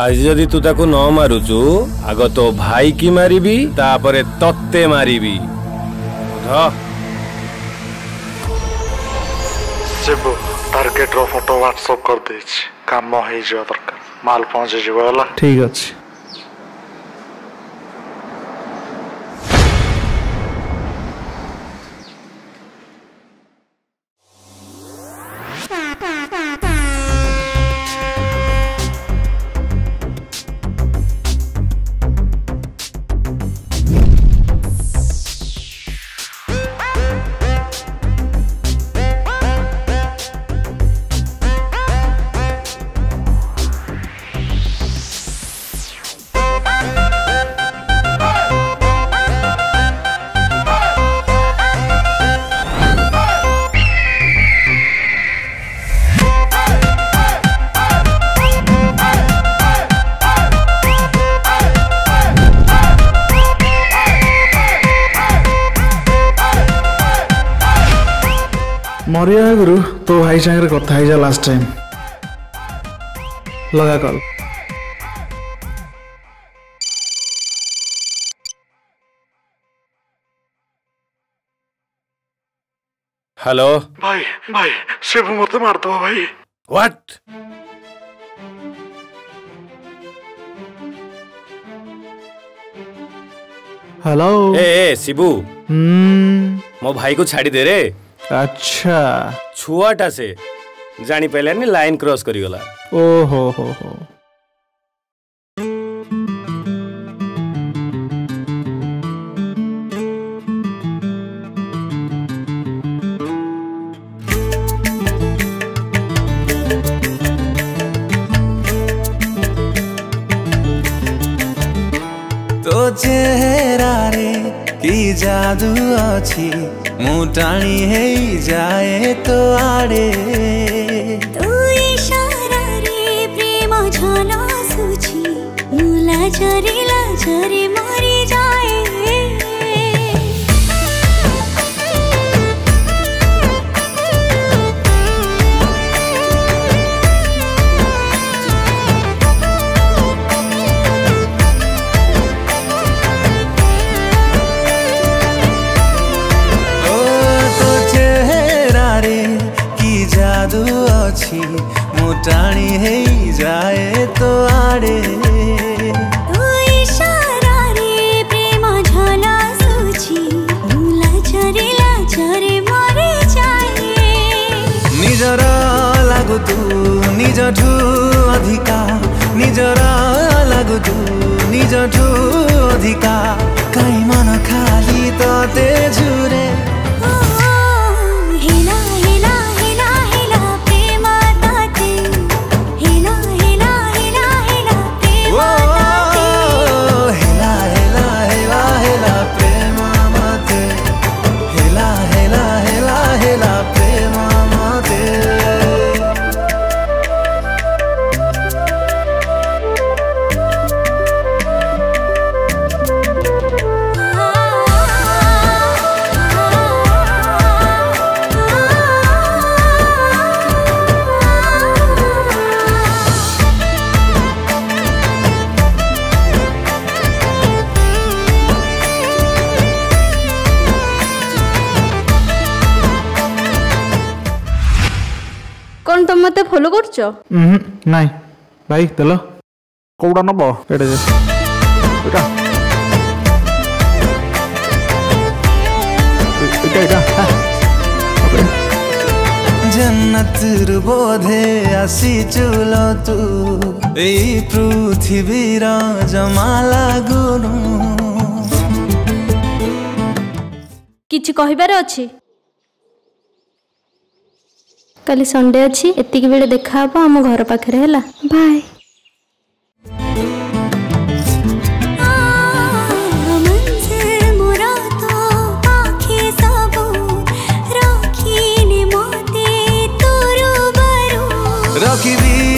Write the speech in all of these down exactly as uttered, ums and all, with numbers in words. आज जदि तू ताकू न मारुचु आग तो भाई की मारिबी तापरे तत्ते मारिबी। शिबू टारगेट रो फोटो व्हाट्सएप कर देछि काम होई जवा दरकार माल पहुंचे जवा होला। ठीक अछि। मरिया है गुरु तो भाई सांगे कथा है जा लास्ट टाइम लगा कॉल। हेलो भाई भाई शिव मत मार दो भाई। व्हाट हेलो ए ए शिबू हम्म मो भाई को छाड़ी दे रे। अच्छा छुआटा से जानी पहले ने लाइन क्रॉस करी गला। ओहो हो हो तो चेहरा रे की जादू अच्छी मुटाणी है जाए तो आड़े तो इशारा रे प्रेम झल सुझी मुला झरे लाजरे मरी जाए। मोटाणी है जाए तो आड़े तो इशारा रे प्रेम झला सुझी मुला झरे लाजरे मरी जाए। निजर लागु तू निज ठू अधिका निजर लागु तू निज ठू अधिका कहीं मन खाली तो ते झुरे। मते फॉलो करछो हम्म नाही भाई तलो कोडा नबो एटा जे एटा एटा एटा जन्नत रुबोधे आसी चुलो तू ए पृथ्वी रा जमाला गुनु किछि कहिबार अछि। कल संडे अच्छी एतिक बेले देखा हबो हम घर पाखरे हैला बाय। रखिबी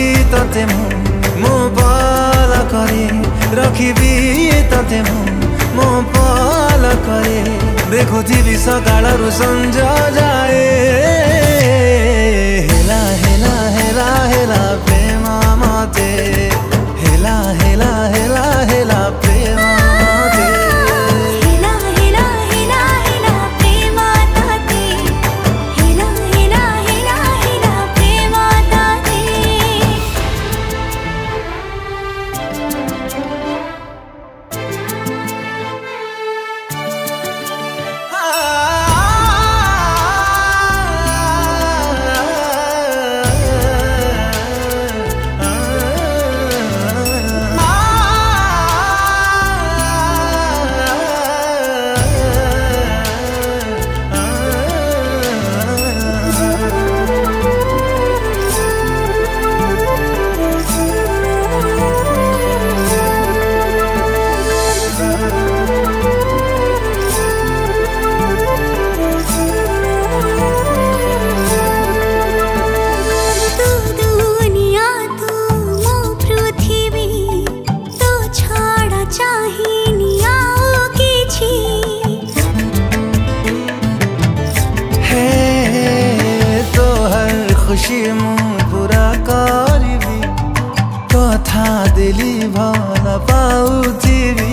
तते मो पाल करे रखिबी तते मो पाल करे देखो जीवी सकाळ रु संज जाए। हेला हेला हेला हेला प्रेमा माते हेला पूरा करबी कथा दिली भला पाउथिबी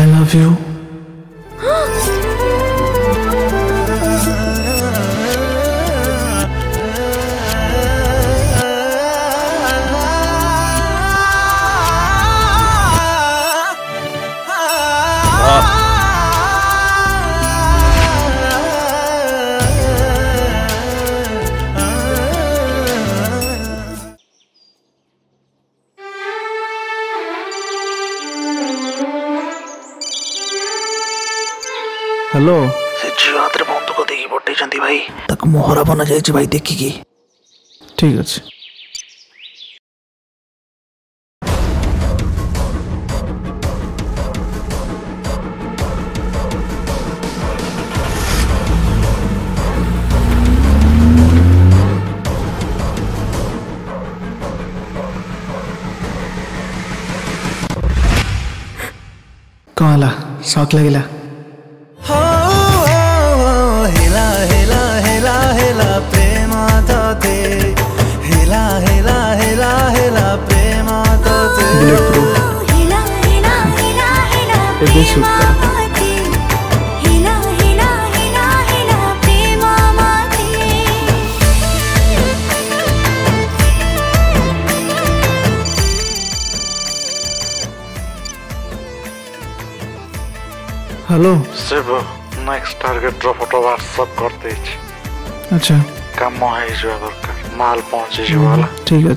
I love you. हेलो से छात्र बंधु को देखि पठे छंती भाई तक मोहरा बना जाय छी भाई देखि की ठीक अछि काला शौक लगेला हिला हिला हिला हिला प्रेमा माते hello Shiv next target drop auto WhatsApp करते अच्छा काम है जो दरकार माल पहुंचे वाला ठीक है।